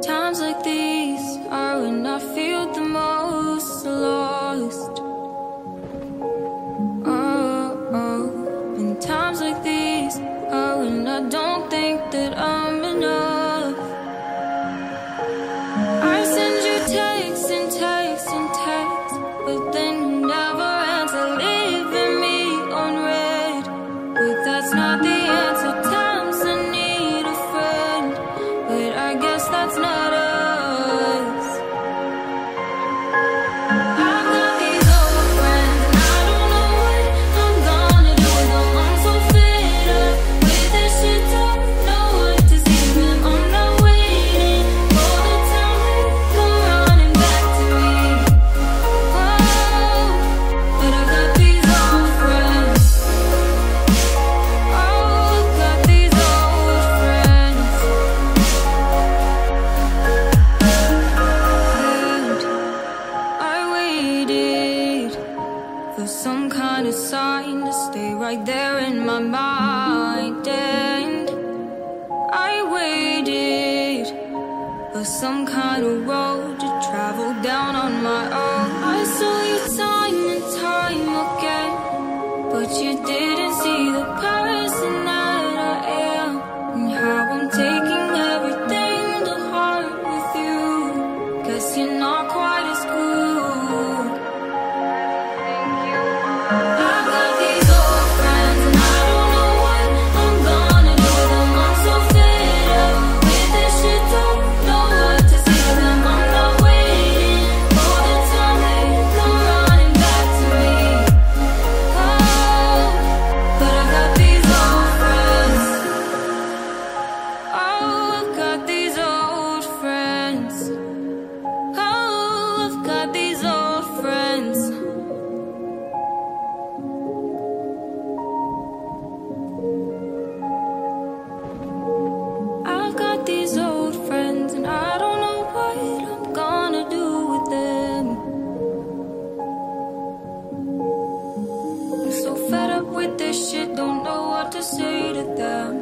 Times like these are when I feel the most lost. Oh, and times like these are when I don't think that I'm enough. I send you texts and texts and texts, but then you never answer, leaving me on red. But that's not the answer. Times I need a friend, but I guess that's not. Some kind of sign to stay right there in my mind, and I waited for some kind of road to travel down on my own. I saw you time and time again, but you didn't see the person that I am, and how I'm taking everything to heart with you. Guess you're not quite as cool. Fed up with this shit, don't know what to say to them.